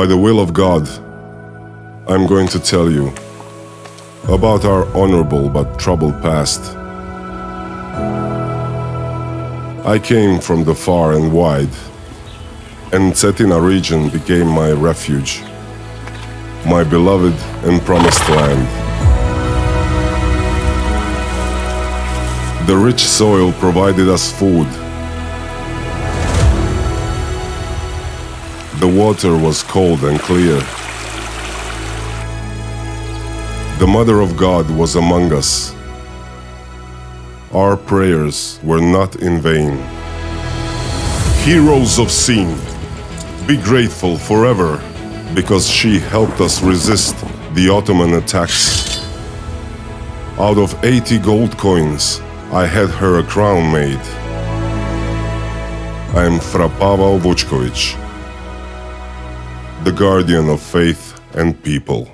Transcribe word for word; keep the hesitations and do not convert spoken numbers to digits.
By the will of God, I'm going to tell you about our honorable but troubled past. I came from the far and wide, and Cetina region became my refuge, my beloved and promised land. The rich soil provided us food. The water was cold and clear. The Mother of God was among us. Our prayers were not in vain. Heroes of Sinj, be grateful forever because she helped us resist the Ottoman attacks. Out of eighty gold coins, I had her a crown made. I am Fra Pavao Vučković, the guardian of faith and people.